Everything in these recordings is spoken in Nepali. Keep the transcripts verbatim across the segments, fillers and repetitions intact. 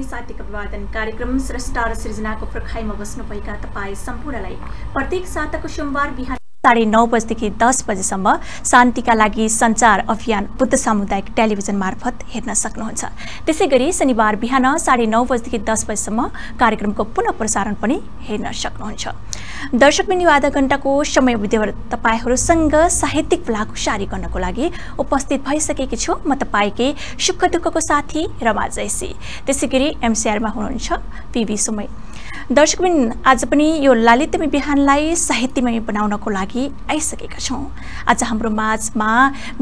पनि साहित्यिक अभिवादन कार्यक्रम स्रष्टा र सृजनाको प्रखाइमा बस्नुभएका तपाई सम्पूर्णलाई प्रत्येक साताको सोमबार बिहान साढे नौ बजेदेखि दस बजेसम्म शान्तिका लागि सञ्चार अभियान बुद्ध सामुदायिक टेलिभिजन मार्फत हेर्न सक्नुहुन्छ। त्यसैगरी शनिबार बिहान साढे नौ बजेदेखि दस बजेसम्म कार्यक्रमको पुनः प्रसारण पनि हेर्न सक्नुहुन्छ। दर्शकबिन्दु आधा घण्टाको समय अवधिमा तपाईंहरूसँग साहित्यिक भलाकुसारी गर्नको लागि उपस्थित भइसकेकी छु। म तपाईकै सुख दुःखको साथी रमा जैसी। त्यसैगरी एमसीआरमा हुनुहुन्छ पीबी सुमै। दर्शकबिन आज पनि यो लालित्यमय बिहानलाई साहित्यमय बनाउनको लागि आइसकेका छौँ। आज हाम्रो माझमा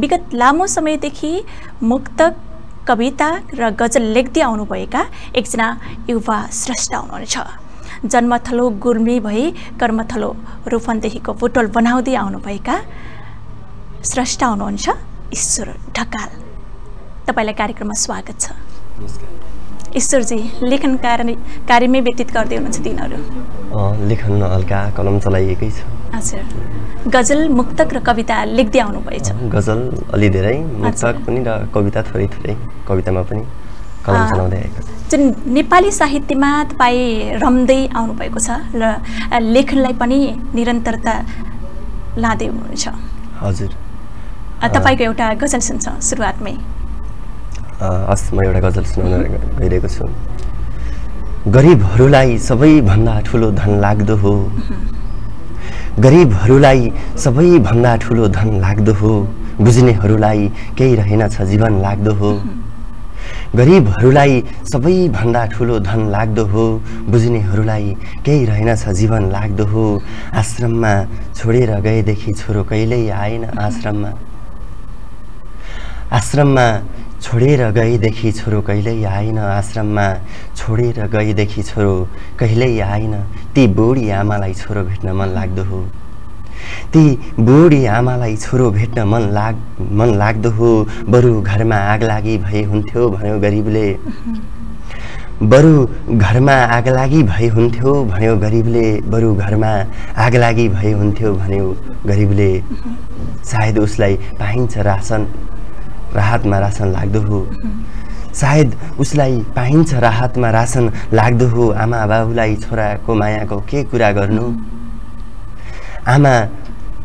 विगत लामो समयदेखि मुक्तक, कविता र गजल लेख्दै आउनुभएका एकजना युवा स्रष्टा हुनुहुन्छ। जन्मथलो गुल्मी भई कर्मथलो रूपन्देहीको बुटवल बनाउँदै आउनुभएका स्रष्टा हुनुहुन्छ ईश्वर ढकाल। तपाईँलाई कार्यक्रममा स्वागत छ। ईश्वरजी, लेखन कार्य कार्यमै व्यतीत गर्दै हुनुहुन्छ दिनहरू? लेखन हल्का कलम चलाइएकै छ। हजुर, गजल, मुक्तक र कविता लेख्दै आउनुभएछ? गजल अलि धेरै, मुक्तक पनि र कविता थोरै थोरै। कवितामा पनि कलम चलाउँदै आएको छ। जुन नेपाली साहित्यमा तपाईँ रम्दै आउनुभएको छ र लेखनलाई पनि निरन्तरता लाँदै हुनुहुन्छ। हजुर, तपाईँको एउटा गजल सुन्छौँ सुरुवातमै। आज म एउटा गजल सुनाउन गइरहेको छु। गरिबहरूलाई सबैभन्दा ठुलो धन लाग्दो हो, गरिबहरूलाई सबैभन्दा ठुलो धन लाग्दो हो, बुझ्नेहरूलाई केही रहेनछ जीवन लाग्दो हो। गरिबहरूलाई सबैभन्दा ठुलो धन लाग्दो हो, बुझ्नेहरूलाई केही रहेनछ जीवन लाग्दो हो। आश्रममा छोडेर गएदेखि छोरो कहिल्यै आएन आश्रममा, आश्रममा छोडेर गएदेखि छोरो कहिल्यै आएन आश्रममा, छोडेर गएदेखि छोरो कहिल्यै आएन। ती बुढी आमालाई छोरो भेट्न मन लाग्दो हो, ती बुढी आमालाई छोरो भेट्न मन लाग मन लाग्दो हो। बरु घरमा आग लागि भए हुन्थ्यो भन्यो गरिबले, बरु घरमा आग लागि भए हुन्थ्यो भन्यो गरिबले, बरु घरमा आग लागि भए हुन्थ्यो भन्यो गरिबले। सायद उसलाई पाइन्छ रासन, राहतमा रासन लाग्दो हो, सायद उसलाई पाइन्छ राहतमा रासन लाग्दो हो। आमा बाबुलाई छोराको मायाको के कुरा गर्नु, आमा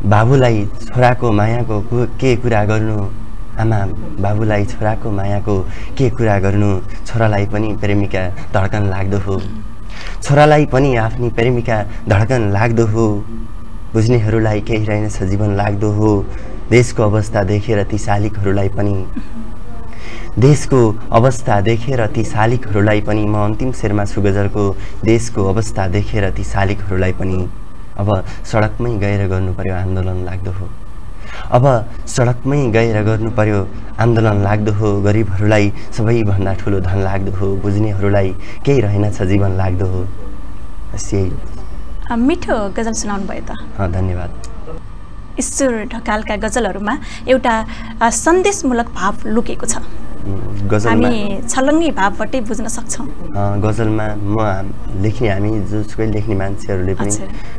बाबुलाई छोराको मायाको के कुरा गर्नु, आमा बाबुलाई छोराको मायाको के कुरा गर्नु। छोरालाई पनि प्रेमिका धड्कन लाग्दो हो, छोरालाई पनि आफ्नी प्रेमिका धड्कन लाग्दो हो। बुझ्नेहरूलाई केही रहेनछ जीवन लाग्दो हो। देशको अवस्था देखेर ती शालिकहरूलाई पनि, देशको अवस्था देखेर ती शालिकहरूलाई पनि, म अन्तिम शेरमा छु गजलको। देशको अवस्था देखेर ती शालिकहरूलाई पनि अब सडकमै गएर गर्नुपर्यो आन्दोलन लाग्दो हो, अब सडकमै गएर गर्नुपर्यो आन्दोलन लाग्दो हो। गरिबहरूलाई सबैभन्दा ठुलो धन लाग्दो हो, बुझ्नेहरूलाई केही रहेनछ जीवन लाग्दो हो। मिठो गजल सुनाउनु भयो त। धन्यवाद। ईश्वर ढकालका गजलहरूमा एउटा सन्देशमूलक भाव लुकेको छ, हामी छलङ्गी भावबाटै बुझ्न सक्छौँ। गजलमा म लेख्ने, हामी जोसुकै लेख्ने मान्छेहरूले पनि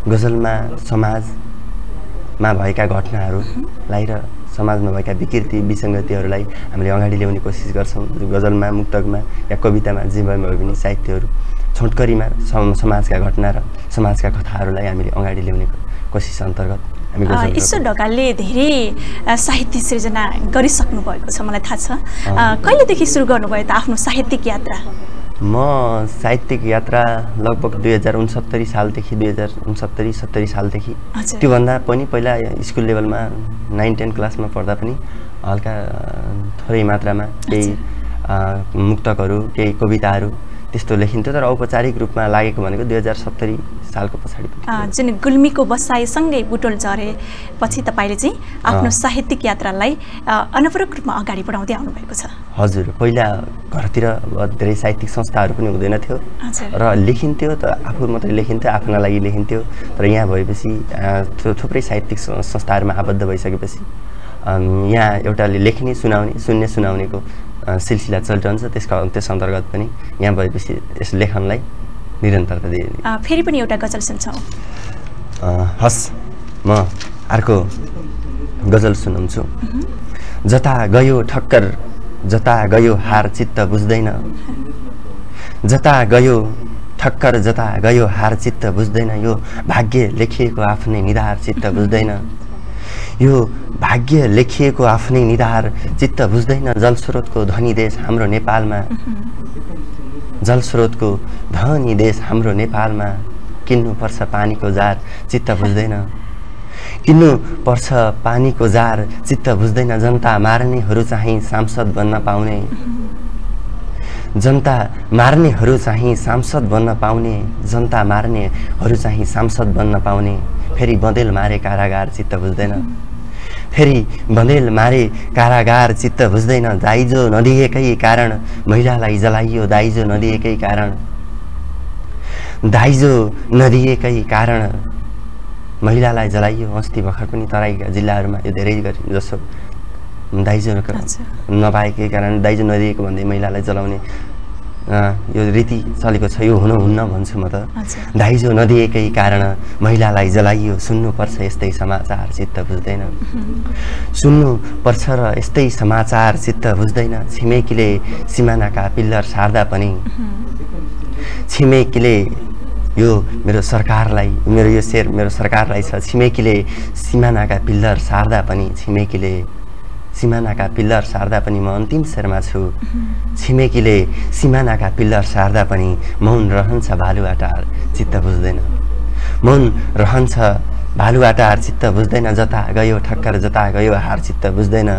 गजलमा समाजमा भएका घटनाहरूलाई र समाजमा भएका विकृति विसङ्गतिहरूलाई हामीले अगाडि ल्याउने कोसिस गर्छौँ। गजलमा, मुक्तकमा या कवितामा, जे भए पनि साहित्यहरू छोटकरीमा समाजका घटना र समाजका कथाहरूलाई हामीले अगाडि ल्याउने कोसिस अन्तर्गत। ईश्वर ढकालले धेरै साहित्य सृजना गरिसक्नु भएको छ, मलाई थाहा छ। कहिलेदेखि सुरु गर्नुभयो त आफ्नो साहित्यिक यात्रा? म साहित्यिक यात्रा लगभग दुई हजार उनसत्तरी सालदेखि, दुई हजार उनसत्तरी सत्तरी सालदेखि, त्योभन्दा पनि पहिला स्कुल लेभलमा नाइन टेन क्लासमा पढ्दा पनि हल्का थोरै मात्रामा केही मुक्तकहरू, केही कविताहरू त्यस्तो लेखिन्थ्यो। तर औपचारिक रूपमा लागेको भनेको दुई हजार सत्तरी सालको पछाडि। जुन गुल्मीको बसाइसँगै बुटोल झरेपछि तपाईँले चाहिँ आफ्नो साहित्यिक यात्रालाई अनवरत रूपमा अगाडि बढाउँदै आउनुभएको छ? हजुर, पहिला घरतिर धेरै साहित्यिक संस्थाहरू पनि हुँदैन थियो र लेखिन्थ्यो त आफू मात्रै लेखिन्थ्यो, आफ्ना लागि लेखिन्थ्यो। तर यहाँ भएपछि थुप्रै साहित्यिक संस्थाहरूमा आबद्ध भइसकेपछि यहाँ एउटाले लेख्ने सुनाउने, सुन्ने सुनाउनेको सिलसिला चलिरहन्छ। त्यसका त्यस अन्तर्गत पनि यहाँ भएपछि यस लेखनलाई निरन्तरता दिइने। फेरि पनि एउटा गजल सुन्छौँ। हस्, म अर्को गजल सुनाउँछु। जता गयो ठक्कर जता गयो हार, चित्त बुझ्दैन, जता गयो ठक्कर जता गयो हार चित्त बुझ्दैन, यो भाग्य लेखिएको आफ्नै निधार चित्त बुझ्दैन, यो भाग्य लेखिएको आफ्नै निधार चित्त बुझ्दैन। जलस्रोतको धनी देश हाम्रो नेपालमा, जलस्रोतको धनी देश हाम्रो नेपालमा, किन्नुपर्छ पानीको जार चित्त बुझ्दैन, किन्नु पर्छ पानीको जार चित्त बुझ्दैन। जनता मार्नेहरू चाहिँ सांसद बन्न पाउने, जनता मार्नेहरू चाहिँ सांसद बन्न पाउने, जनता मार्नेहरू चाहिँ सांसद बन्न पाउने। फेरि बँदेल मारे कारागार चित्त बुझ्दैन, फेरि बँदेल मारे कारागार चित्त बुझ्दैन। दाइजो नदिएकै कारण महिलालाई जलाइयो, दाइजो नदिएकै कारण, दाइजो नदिएकै कारण महिलालाई जलाइयो। अस्ति भर्खर पनि तराईका जिल्लाहरूमा यो धेरै जसो दाइजो नपाएकै कारण, दाइजो नदिएको भन्दै महिलालाई जलाउने यो रीति चलेको छ, यो हुनुहुन्न भन्छु म त। दाइजो नदिएकै कारण महिलालाई जलाइयो। सुन्नुपर्छ यस्तै समाचार चित्त बुझ्दैन, सुन्नुपर्छ र यस्तै समाचार चित्त बुझ्दैन। छिमेकीले सिमानाका पिल्लर सार्दा पनि, छिमेकीले, यो मेरो सरकारलाई, मेरो यो शेर मेरो सरकारलाई छ, छिमेकीले सिमानाका पिल्लर सार्दा पनि, छिमेकीले सिमानाका पिल्लर सार्दा पनि म अन्तिम शेरमा छु, छिमेकीले सिमानाका पिल्लर सार्दा पनि मौन रहन्छ भालुआटार चित्त बुझ्दैन, मौन रहन्छ भालुआटार चित्त बुझ्दैन। जता गयो ठक्कर जता गयो हार चित्त बुझ्दैन,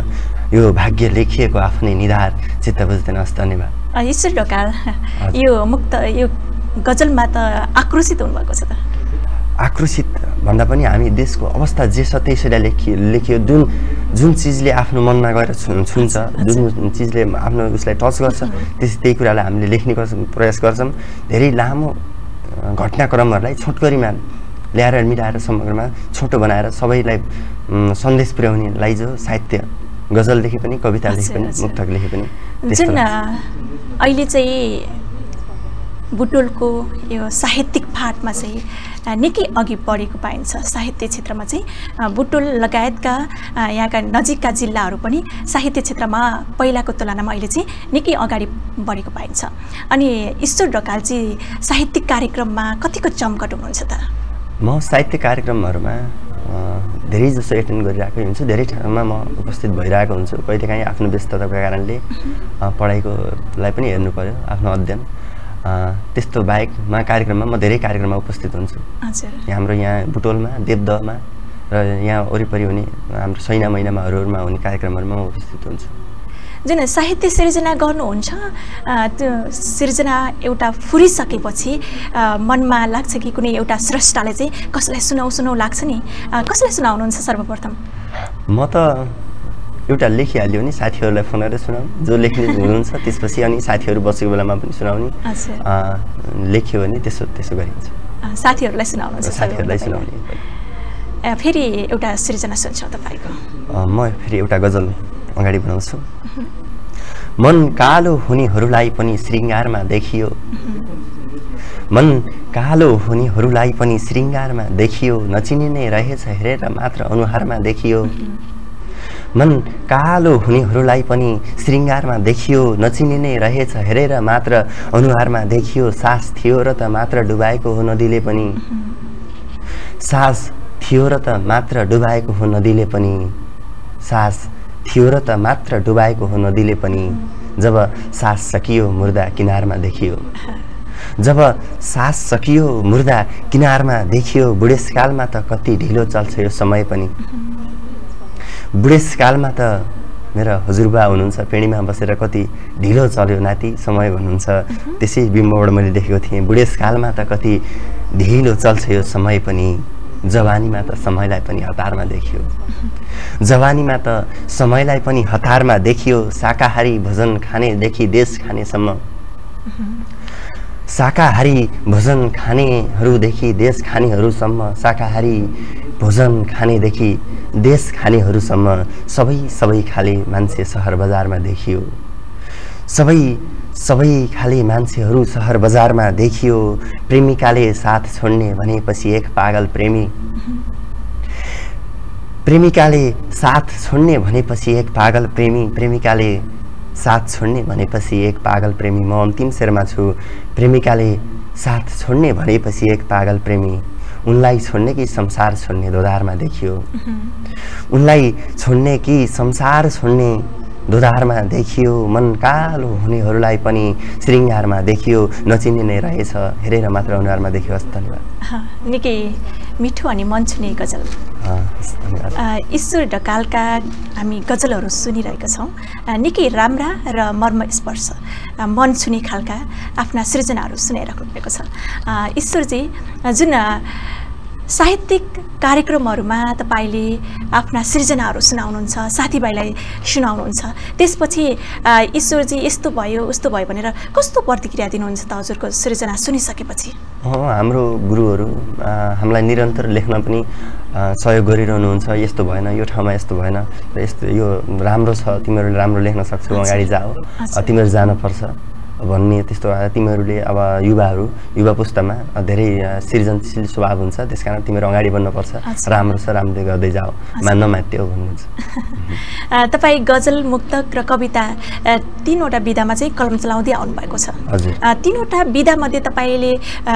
यो भाग्य लेखिएको आफ्नै निधार चित्त बुझ्दैन। हस्, धन्यवाद। ईश्वर ढकाल, यो मुक्त यो गजलमा त आक्रोशित हुनुभएको छ त? आक्रोशित भन्दा पनि हामी देशको अवस्था जे छ त्यसैलाई लेखियो लेखियो। जुन जुन चिजले आफ्नो मनमा गएर छु छुन्छ, जुन चिजले आफ्नो उसलाई टच गर्छ, त्यस त्यही कुरालाई हामीले लेख्ने गर्छौँ, प्रयास गर्छौँ। धेरै लामो घटनाक्रमहरूलाई छोटकरीमा ल्याएर मिलाएर समग्रमा छोटो बनाएर सबैलाई सन्देश पुर्याउनेलाई जो साहित्य, गजलदेखि पनि कवितादेखि पनि मुक्तक लेखे पनि। जुन अहिले चाहिँ बुटोलको यो साहित्यिक फाँटमा चाहिँ निकै अघि बढेको पाइन्छ, साहित्य क्षेत्रमा चाहिँ बुटोल लगायतका यहाँका नजिकका जिल्लाहरू पनि साहित्य क्षेत्रमा पहिलाको तुलनामा अहिले चाहिँ निकै अगाडि बढेको पाइन्छ। अनि ईश्वर ढकाल चाहिँ साहित्यिक कार्यक्रममा कतिको चमकट हुनुहुन्छ त? म साहित्य कार्यक्रमहरूमा धेरै जसो एटेन्ड गरिरहेकै हुन्छु, धेरै ठाउँमा म उपस्थित भइरहेको हुन्छु। कहिलेकाहीँ आफ्नो व्यस्तताको कारणले पढाइकोलाई पनि हेर्नु पर्यो, आफ्नो अध्ययन, त्यस्तो बाहेकमा कार्यक्रममा म धेरै कार्यक्रममा उपस्थित हुन्छु। हाम्रो यहाँ बुटोलमा, देवदहमा र यहाँ वरिपरि हुने हाम्रो सैना महिनामा हरूमा हुने कार्यक्रमहरूमा म उपस्थित हुन्छु। जुन साहित्य सिर्जना गर्नुहुन्छ, त्यो सिर्जना एउटा फुरिसकेपछि मनमा लाग्छ कि कुनै एउटा स्रष्टाले चाहिँ कसलाई सुनाउ सुनाउ लाग्छ नि, कसलाई सुनाउनुहुन्छ सर्वप्रथम? म त एउटा लेखिहाल्यो नि, साथीहरूलाई फोन गरेर सुनाउँ, जो लेख्ने हुनुहुन्छ त्यसपछि, अनि साथीहरू बसेको बेलामा पनि सुनाउने, लेख्यो भने त्यसो त्यसो गरिन्छ। साथीहरूलाई सुनाउनुहुन्छ? साथीहरूलाई सुनाउने। फेरि एउटा सृजना सुन्छौँ तपाईँको? म फेरि एउटा गजल अगाडि बढाउँछु। मन कालो हुनेहरूलाई पनि श्रृङ्गारमा देखियो, मन कालो हुनेहरूलाई पनि श्रृङ्गारमा देखियो, नचिनिने रहेछ हेरेर मात्र अनुहारमा देखियो। मन कालो हुनेहरूलाई पनि श्रृङ्गारमा देखियो, नचिनिने रहेछ हेरेर मात्र अनुहारमा देखियो। सास थियो र त मात्र डुबाएको हो नदीले पनि, सास थियो र त मात्र डुबाएको हो नदीले पनि, सास थियो र त मात्र डुबाएको हो नदीले पनि, जब सास सकियो मुर्दा किनारमा देखियो, जब सास सकियो मुर्दा किनारमा देखियो। बुढेसकालमा त कति ढिलो चल्छ यो समय पनि, बुढेसकालमा त मेरा हजुरबा हुनुहुन्छ पेडीमा बसेर कति ढिलो चल्यो नाति समय भन्नुहुन्छ, त्यसै बिम्बबाट मैले देखेको थिएँ। बुढेसकालमा त कति ढिलो चल्छ यो समय पनि, जवानीमा त समयलाई पनि हतारमा देखियो, जवानीमा त समयलाई पनि हतारमा देखियो। शाकाहारी भोजन खानेदेखि देश खानेसम्म, शाकाहारी भोजन खानेहरूदेखि देश खानेहरूसम्म, शाकाहारी भोजन खानेदेखि देश खानेहरूसम्म, सबै सबै खाले मान्छे सहर बजारमा देखियो, सबै सबै खाले मान्छेहरू सहर बजारमा देखियो। प्रेमिकाले साथ छोड्ने भनेपछि एक पागल प्रेमी, प्रेमिकाले साथ छोड्ने भनेपछि एक पागल प्रेमी, प्रेमिकाले साथ छोड्ने भनेपछि एक पागल प्रेमी म अन्तिम शेरमा छु। प्रेमिकाले साथ छोड्ने भनेपछि एक पागल प्रेमी उनलाई छोड्ने कि संसार छोड्ने दोधारमा देखियो। उनलाई छोड्ने कि संसार छोड्ने दोधारमा देखियो। मन कालो हुनेहरूलाई पनि श्रृङ्गारमा देखियो। नचिनिने रहेछ, हेरेर मात्र अनुहारमा देखियो। हस् धन्यवाद। निकै मिठो अनि मन छुने गजल ईश्वर ढकालका हामी गजलहरू सुनिरहेका छौँ। निकै राम्रा र मर्मस्पर्श मन छुने खालका आफ्ना सृजनाहरू सुनाइराख्नु भएको छ। ईश्वरजी, जुन साहित्यिक कार्यक्रमहरुमा तपाईले आफ्ना सृजनाहरु सुनाउनुहुन्छ, साथीभाइलाई सुनाउनुहुन्छ, त्यसपछि ईश्वरजी यस्तो भयो उस्तो भयो भनेर कस्तो प्रतिक्रिया दिनुहुन्छ त हजुरको सृजना सुनिसकेपछि? हाम्रो गुरुहरु हामीलाई निरन्तर लेख्न पनि सहयोग गरिरहनुहुन्छ। यस्तो भएन, यो ठाउँमा यस्तो भएन, यस्तो यो राम्रो छ, तिमीहरुले राम्रो लेख्न सक्छौ, अगाडि जाऊ, तिमीहरु जानुपर्छ भन्ने। त्यस्तो तिमीहरूले अब युवाहरू युवा पुस्तामा धेरै सृजनशील स्वभाव हुन्छ, त्यसकारण तिमीहरू अगाडि बढ्नुपर्छ, राम्रो छ राम्रै गर्दै जाऊ, मान्न मात्यो भन्नुहुन्छ। तपाईँ गजल, मुक्तक र कविता तीनवटा विधामा चाहिँ कलम चलाउँदै आउनुभएको छ। तीनवटा विधामध्ये तपाईँले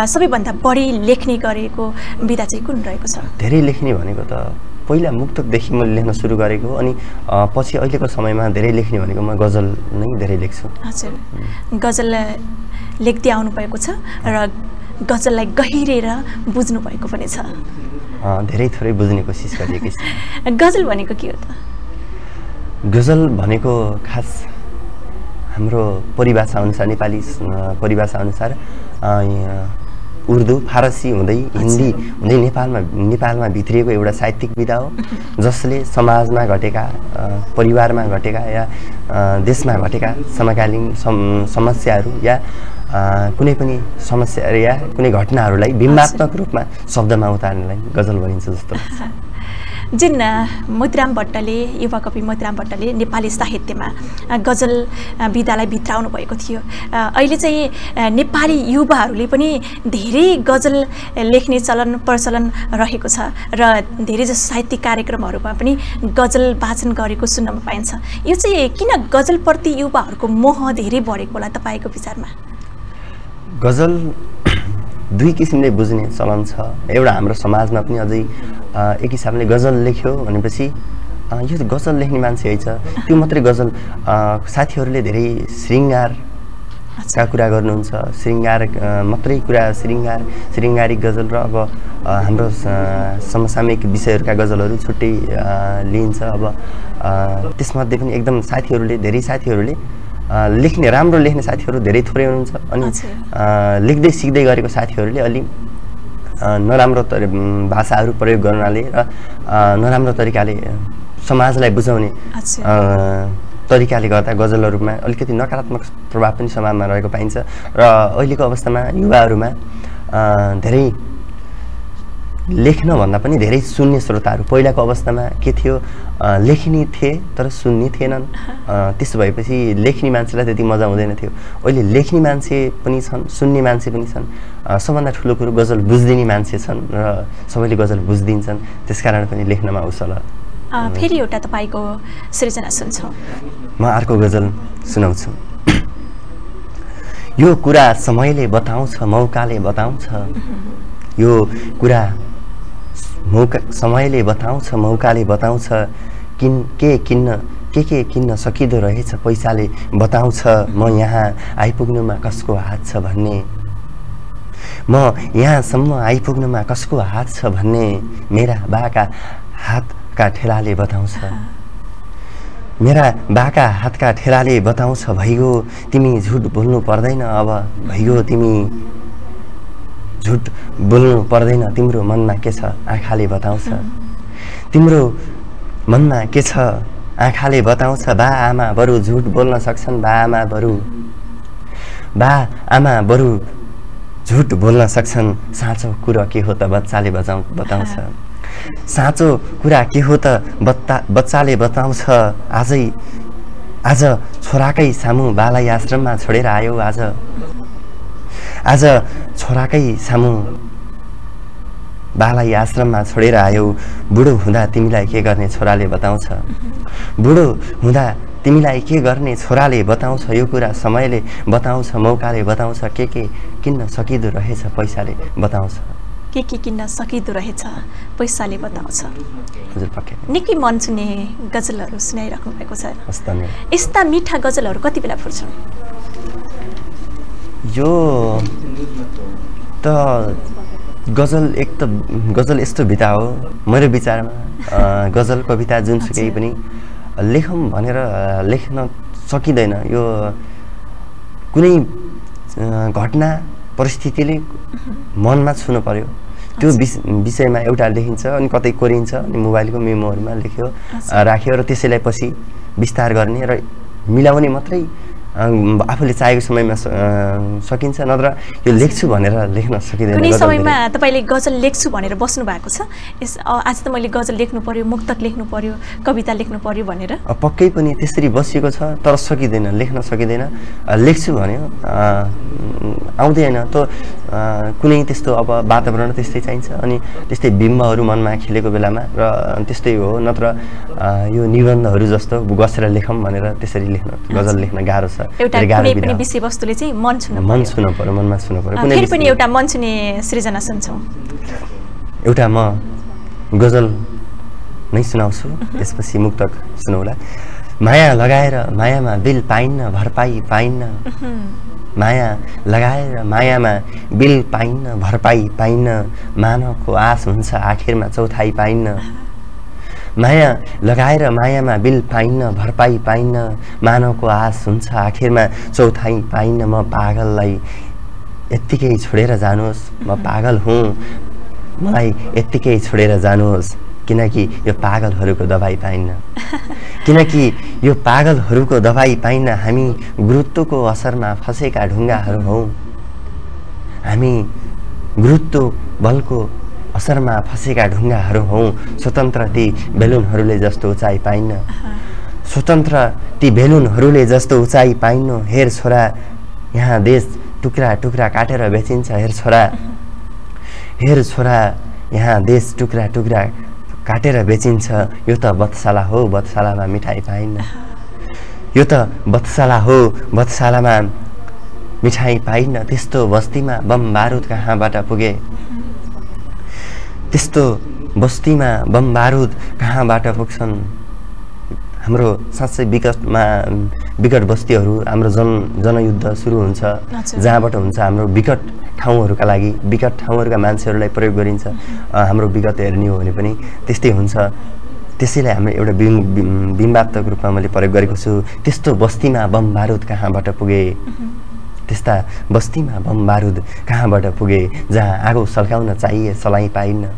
सबैभन्दा बढी लेख्ने गरेको विधा चाहिँ कुन रहेको छ? धेरै लेख्ने भनेको त पहिला मुक्तकदेखि मैले लेख्न सुरु गरेको, अनि पछि अहिलेको समयमा धेरै लेख्ने भनेको म गजल नै धेरै लेख्छु। हजुर, गजल लेख्दै आउनुभएको छ र गजललाई गहिरेर बुझ्नुभएको पनि छ। धेरै थोरै बुझ्ने कोसिस गरिएको छु। गजल भनेको के हो त? गजल भनेको खास हाम्रो परिभाषा अनुसार, नेपाली परिभाषा अनुसार उर्दू फारसी हुँदै हिन्दी हुँदै नेपालमा नेपालमा भित्रिएको एउटा साहित्यिक विधा हो, जसले समाजमा घटेका, परिवारमा घटेका या देशमा घटेका समकालीन सम, समस्याहरू या कुनै पनि समस्या या कुनै घटनाहरूलाई बिम्बात्मक रूपमा शब्दमा उतार्नलाई गजल भनिन्छ जस्तो लाग्छ। जिन मोतीराम भट्टले, युवा कवि मोतीराम भट्टले नेपाली साहित्यमा गजल विधालाई भित्राउनु भएको थियो। अहिले चाहिँ नेपाली युवाहरूले पनि धेरै गजल लेख्ने चलन प्रचलन रहेको छ र धेरै जसो साहित्यिक कार्यक्रमहरूमा पनि गजल वाचन गरेको सुन्नमा पाइन्छ। यो चाहिँ किन गजलप्रति युवाहरूको मोह धेरै बढेको होला तपाईँको विचारमा? गजल दुई किसिमले बुझ्ने चलन छ। एउटा हाम्रो समाजमा पनि अझै एक हिसाबले गजल लेख्यो भनेपछि यो गजल लेख्ने मान्छे हैछ, त्यो मात्रै गजल। साथीहरूले धेरै श्रृङ्गार का कुरा गर्नुहुन्छ, श्रृङ्गार मात्रै कुरा, श्रृङ्गार श्रृङ्गारिक गजल र अब हाम्रो समसामयिक विषयहरूका गजलहरू छुट्टै लिइन्छ। अब त्यसमध्ये पनि एकदम साथीहरूले धेरै साथीहरूले लेख्ने, राम्रो लेख्ने साथीहरू धेरै थोरै हुनुहुन्छ, अनि लेख्दै सिक्दै गरेको साथीहरूले अलि नराम्रो भाषाहरू प्रयोग गर्नाले र नराम्रो तरिकाले समाजलाई बुझाउने तरिकाले गर्दा गजलहरूमा अलिकति नकारात्मक प्रभाव पनि समाजमा रहेको पाइन्छ। र अहिलेको अवस्थामा युवाहरूमा धेरै लेख्नभन्दा पनि धेरै सुन्ने श्रोताहरू। पहिलाको अवस्थामा के थियो, लेख्ने थिए तर सुन्ने थिएनन्, त्यसो भएपछि लेख्ने मान्छेलाई त्यति मजा हुँदैन थियो। अहिले लेख्ने मान्छे पनि छन्, सुन्ने मान्छे पनि छन्, सबभन्दा ठुलो कुरो गजल बुझिदिने मान्छे छन् र सबैले गजल बुझिदिन्छन्, त्यसकारण पनि लेख्नमा हौसला। फेरि एउटा तपाईँको सृजना सुन्छौँ। म अर्को गजल सुनाउँछु। यो कुरा समयले बताउँछ, मौकाले बताउँछ। यो कुरा मौका समयले बताउँछ, मौकाले बताउँछ। किन के किन्न के के किन्न सकिँदो रहेछ, पैसाले बताउँछ। म यहाँ आइपुग्नुमा कसको हात छ भन्ने, म यहाँसम्म आइपुग्नुमा कसको हात छ भन्ने मेरा बाका हातका ठेलाले बताउँछ। मेरा बाका हातका ठेलाले बताउँछ। भइगयो तिमी झुट बोल्नु पर्दैन, अब भइगयो तिमी झुट बोल्नु पर्दैन। तिम्रो मनमा के छ, आँखाले बताउँछ। तिम्रो मनमा के छ, आँखाले बताउँछ। बा आमा बरु झुट बोल्न सक्छन्, बा आमा बरु बा आमा बरु झुट बोल्न सक्छन्। साँचो कुरा के हो त, बच्चाले बजाउ बताउँछ। साँचो कुरा के हो त, बच्चा बच्चाले बताउँछ। आजै आज छोराकै सामु बालाई आश्रममा छोडेर आयो। आज आज छोराकै सामु बालाई आश्रममा छोडेर आयो। बुढो हुँदा तिमीलाई के गर्ने, छोराले बताउँछ। बुढो हुँदा तिमीलाई के गर्ने छोराले बताउँछ यो कुरा, समयले बताउँछ, मौकाले बताउँछ, के के किन्न सकिदो रहेछ पैसाले बताउँछ, के के किन्न सकिदो रहेछ पैसाले बताउँछ। हजुर पक्कै निकै मन छुने गजलहरू सुनाइराख्नु भएको छ। यस्ता मिठा गजलहरू कति बेला फुल्छन्? यो त गजल एक त गजल यस्तो विधा हो मेरो विचारमा, गजल कविता जुनसुकै पनि लेखौँ भनेर लेख्न सकिँदैन। यो कुनै घटना परिस्थितिले मनमा छुनु पर्यो, त्यो विषयमा एउटा लेखिन्छ अनि कतै कोरिन्छ अनि मोबाइलको मेमोरीमा लेख्यो राख्यो र त्यसैलाई पछि विस्तार गर्ने र मिलाउने मात्रै आफूले चाहेको समयमा सकिन्छ, नत्र यो लेख्छु भनेर लेख्न सकिँदैन। कुनै समयमा तपाईले गजल लेख्छु भनेर बस्नु भएको छ, यस आज त मैले गजल लेख्नु पर्यो, मुक्तक लेख्नु पर्यो, कविता लेख्नु पर्यो भनेर? पक्कै पनि त्यसरी बसिएको छ तर सकिँदैन, लेख्न सकिँदैन। लेख्छु भन्यो आउँदैन, त कुनै त्यस्तो अब वातावरण त्यस्तै चाहिन्छ अनि त्यस्तै बिम्बहरू मनमा खेलेको बेलामा र त्यस्तै हो, नत्र यो निबन्धहरू जस्तो बसेर लेखौँ भनेर त्यसरी लेख्न गजल लेख्न गाह्रो छ। एउटा कुनै पनि विषयवस्तुले चाहिँ मन छुनु मन छुनु पर्यो, मनमा छुनु पर्यो। कुनै पनि एउटा मन छुने सृजना सुन्छौँ? एउटा म गजल नै सुनाउँछु, त्यसपछि मुक्तक सुनौला। माया लगाएर मायामा बिल पाइन्न भरपाई पाइन्न, माया लगाएर मायामा बिल पाइन्न भरपाई पाइन्न, मानवको आस हुन्छ आखिरमा चौथाइ पाइन्न। माया लगाएर मायामा बिल पाइन्न भरपाई पाइन्न, मानवको आस हुन्छ आखिरमा चौथाइ पाइन्न, म पागललाई यत्तिकै छोडेर जानुहोस्, म पागल हुँ मलाई यत्तिकै छोडेर जानुहोस्, किनकि यो पागलहरूको दबाई पाइन्न किनकि यो पागलहरूको दबाई पाइन्न, हामी गुरुत्वको असरमा फसेका ढुङ्गाहरू हौँ, हामी गुरुत्व बलको असरमा फसेका ढुङ्गाहरू हौँ, स्वतन्त्र ती बेलुनहरूले जस्तो उचाइ पाइन्न, स्वतन्त्र ती बेलुनहरूले जस्तो उचाइ पाइन्न। हेर छोरा यहाँ देश टुक्रा टुक्रा काटेर बेचिन्छ, हेर छोरा हेर छोरा यहाँ देश टुक्रा टुक्रा काटेर बेचिन्छ, यो त बत्साला हो बत्सालामा मिठाई पाइन्न, यो त बत्साला हो बत्सालामा मिठाई पाइन्न, त्यस्तो बस्तीमा बम बारुद कहाँबाट पुगे, त्यस्तो बस्तीमा बम बारुद कहाँबाट पुग्छन्। हाम्रो साँच्चै विकटमा विकट बस्तीहरू, हाम्रो जन जनयुद्ध सुरु हुन्छ जहाँबाट हुन्छ, हाम्रो विकट ठाउँहरूका लागि विकट ठाउँहरूका मान्छेहरूलाई प्रयोग गरिन्छ। हाम्रो विगत हेर्ने हो भने पनि त्यस्तै हुन्छ, त्यसैलाई हाम्रो एउटा बिम्बात्मक रूपमा मैले प्रयोग गरेको छु। त्यस्तो बस्तीमा बम बारुद कहाँबाट पुगे, त्यस्ता बस्तीमा बम बारुद कहाँबाट पुगे, जहाँ आगो सल्काउन चाहिए सलाई पाइन्न,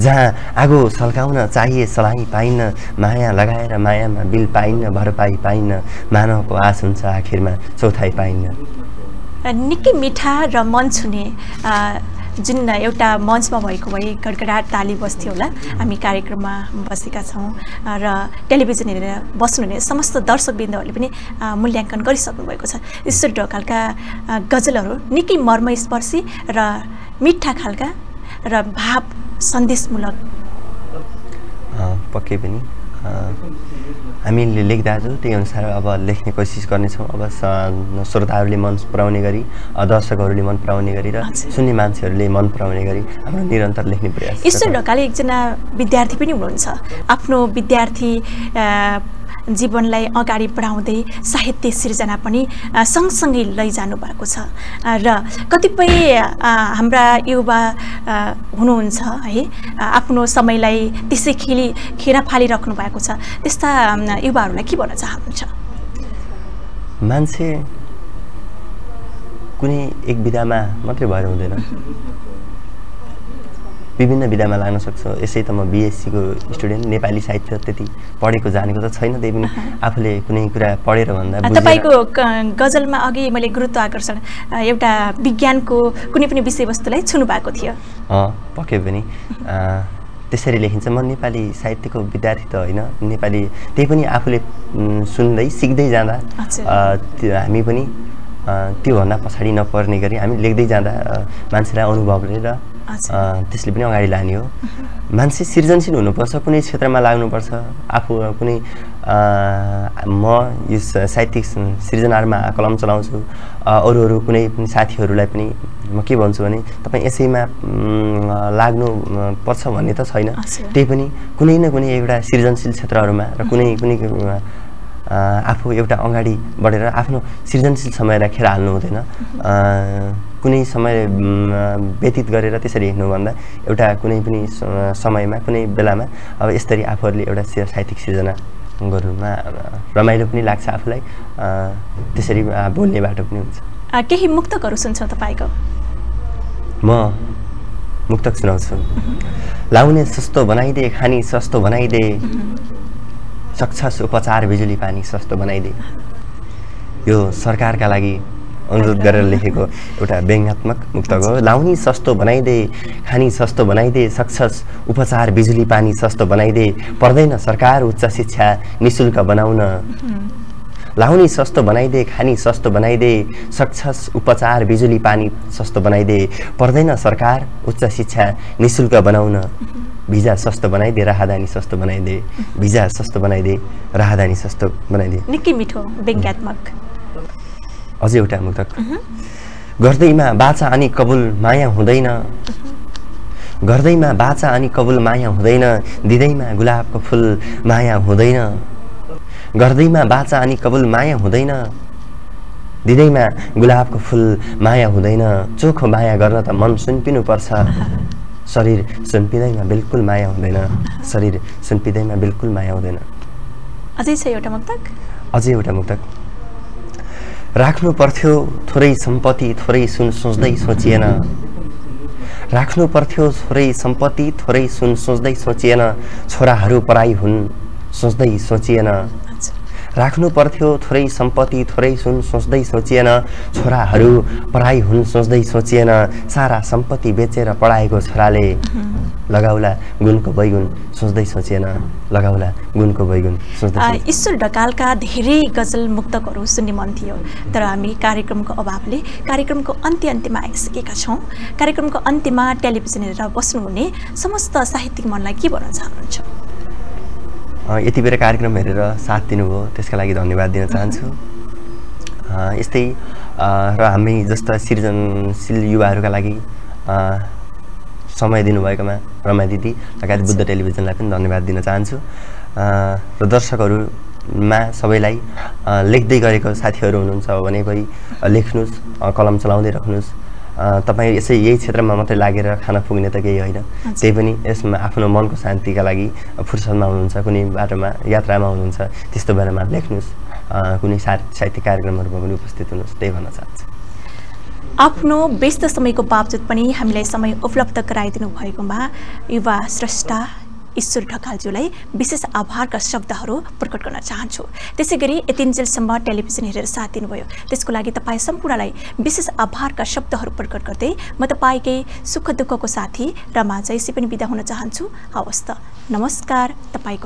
जहाँ आगो सल्काउन चाहिए सलाई पाइन्न, माया लगाएर मायामा बिल पाइन्न भरपाई पाइन्न, मानवको आस हुन्छ आखिरमा चौथाइ पाइन्न। निकै मिठा र मन छुने जुन एउटा मञ्चमा भएको भए गडगडाट ताली बस्थ्यो होला। हामी कार्यक्रममा बसेका छौँ र टेलिभिजन हेरेर बस्नुहुने समस्त दर्शकबिन्दुहरूले पनि मूल्याङ्कन गरिसक्नु भएको छ। ईश्वर ढकालका गजलहरू निकै मर्मस्पर्शी र मिठा खालका र भाव सन्देशमूलक। पक्कै पनि हामीले लेख्दा छौँ त्यही अनुसार अब लेख्ने कोसिस गर्नेछौँ। अब श्रोताहरूले मन पराउने गरी, दर्शकहरूले मन पराउने गरी र सुन्ने मान्छेहरूले मन पराउने गरी हाम्रो निरन्तर लेख्ने प्रयास। ईश्वर ढकाल एकजना विद्यार्थी पनि हुनुहुन्छ, आफ्नो विद्यार्थी जीवनलाई अगाडि बढाउँदै साहित्य सिर्जना पनि सँगसँगै लैजानु भएको छ र कतिपय हाम्रा युवा हुनुहुन्छ है आफ्नो समयलाई त्यसै खेली खेरा फालिराख्नु भएको छ, त्यस्ता युवाहरूलाई के भन्न चाहनुहुन्छ? मान्छे कुनै एक विधामा मात्रै भएर हुँदैन, विभिन्न विधामा लाग्न सक्छ। यसै त म बिएससीको स्टुडेन्ट, नेपाली साहित्य त्यति पढेको जानेको त छैन, त्यही पनि आफूले कुनै कुरा पढेर भन्दा। तपाईँको गजलमा अघि मैले गुरुत्व आकर्षण एउटा विज्ञानको कुनै पनि विषयवस्तुलाई छुनु भएको थियो? पक्कै पनि त्यसरी लेखिन्छ। म नेपाली साहित्यको विद्यार्थी त होइन, नेपाली त्यही पनि आफूले सुन्दै सिक्दै जाँदा हामी पनि त्योभन्दा पछाडि नपर्ने गरी हामी लेख्दै जाँदा मान्छेलाई अनुभवले र त्यसले पनि अगाडि लाने हो। मान्छे सृजनशील हुनुपर्छ, कुनै क्षेत्रमा लाग्नुपर्छ, आफू कुनै म यो साहित्यिक सृजनामा कलम चलाउँछु, अरु अरु कुनै पनि साथीहरूलाई पनि म के भन्छु भने तपाई यसैमा लाग्नु पर्छ भन्ने त छैन। त्यही पनि कुनै न कुनै एउटा सृजनशील क्षेत्रहरूमा र कुनै कुनै आफू एउटा अगाडि बढेर आफ्नो सृजनशील समय राखेर हाल्नु हुँदैन। कुनै समय व्यतीत गरेर त्यसरी हिँड्नु भन्दा एउटा कुनै पनि समयमा कुनै बेलामा अब यसरी आफूहरूले एउटा साहित्यिक सृजना गर्नुमा रमाइलो पनि लाग्छ आफूलाई, त्यसरी बोल्ने बाटो पनि हुन्छ। केही मुक्तकहरू सुन्छ तपाईको? म मुक्तक सुनाउँछु। लाउने सस्तो बनाइदे, खानी सस्तो बनाइदे, सक्छस उपचार बिजुली पानी सस्तो बनाइदे। यो सरकारका लागि अनुरोध गरेर लेखेको एउटा व्यङ्ग्यात्मक मुक्तक हो। लाउनी सस्तो बनाइदे, खानी सस्तो बनाइदे, सक्छस उपचार बिजुली पानी सस्तो बनाइदे, पर्दैन सरकार उच्च शिक्षा निःशुल्क बनाउन। लाउनी सस्तो बनाइदे, खानी सस्तो बनाइदे, सक्छस उपचार बिजुली पानी सस्तो बनाइदे, पर्दैन सरकार उच्च शिक्षा निःशुल्क बनाउन। भिजा सस्तो बनाइदे, राहदानी सस्तो बनाइदे, भिजा सस्तो बनाइदे, राहदानी सस्तो बनाइदे। निकै मिठो व्यङ्ग्यात्मक। अझै एउटा मुक्तक। गर्दैमा बाचा अनि कबुल माया हुँदैन, गर्दैमा बाचा अनि कबुल माया हुँदैन, दिँदैमा गुलाबको फुल माया हुँदैन। गर्दैमा बाचा अनि कबुल माया हुँदैन, दिँदैमा गुलाबको फुल माया हुँदैन। चोखो माया गर्न त मन सुन्पिनुपर्छ, शरीर सुन्पिँदैमा बिल्कुल माया हुँदैन, शरीर सुन्पिँदैमा बिल्कुल माया हुँदैन। अझै छ एउटा मुक्तक। अझै एउटा मुक्तक। राख्नु पर्थ्यो थोरै सम्पत्ति, थोरै सुन सोच्दै सोचिएन, राख्नु पर्थ्यो थोरै सम्पत्ति, थोरै सुन सोच्दै सोचिएन, छोराहरू पराई हुन् सोच्दै सोचिएन। राख्नु पर्थ्यो थोरै सम्पत्ति, थोरै सुन सोच्दै सोचिएन, छोराहरू पराई हुन् सोच्दै सोचिएन, सारा सम्पत्ति बेचेर पढाएको छोराले, लगाउला गुणको बैगुन सोच्दै सोचेन, लगाउला गुणको बैगुन सोच्दै। ईश्वर ढकालका धेरै गजल मुक्तकहरू सुन्ने मन थियो, तर हामी कार्यक्रमको अभावले कार्यक्रमको अन्त्य अन्त्यमा आइसकेका छौँ। कार्यक्रमको अन्त्यमा टेलिभिजन हेरेर बस्नुहुने समस्त साहित्यिक मनलाई के भन्न चाहनुहुन्छ? यति बेला कार्यक्रम हेरेर साथ दिनुभयो त्यसका लागि धन्यवाद दिन चाहन्छु। यस्तै र हामी जस्ता सृजनशील युवाहरूका लागि समय दिनुभएकोमा रमा दिदी लगायत बुद्ध टेलिभिजनलाई पनि धन्यवाद दिन चाहन्छु। र दर्शकहरूमा सबैलाई लेख्दै गरेको साथीहरू हुनुहुन्छ भने पनि लेख्नुहोस्, कलम चलाउँदै राख्नुहोस्। तपाईँ यसै यही क्षेत्रमा मात्रै लागेर खाना पुग्ने त केही होइन, त्यही पनि यसमा आफ्नो मनको शान्तिका लागि फुर्सदमा हुनुहुन्छ, कुनै बाटोमा यात्रामा हुनुहुन्छ, त्यस्तो बेलामा लेख्नुहोस्, कुनै साहित्यिक कार्यक्रमहरूमा पनि उपस्थित हुनुहोस्, त्यही भन्न चाहन्छु। आफ्नो व्यस्त समयको बावजुद पनि हामीलाई समय उपलब्ध गराइदिनु भएकोमा युवा स्रष्टा ईश्वर ढकालज्यूलाई विशेष आभारका शब्दहरू प्रकट गर्न चाहन्छु। त्यसै गरी यतिन्जेलसम्म टेलिभिजन हेरेर साथ दिनुभयो त्यसको लागि तपाईँ सम्पूर्णलाई विशेष आभारका शब्दहरू प्रकट गर्दै म तपाईँकै सुख दुःखको साथी रमा जैसी पनि बिदा हुन चाहन्छु। हवस् त, नमस्कार। तपाईँको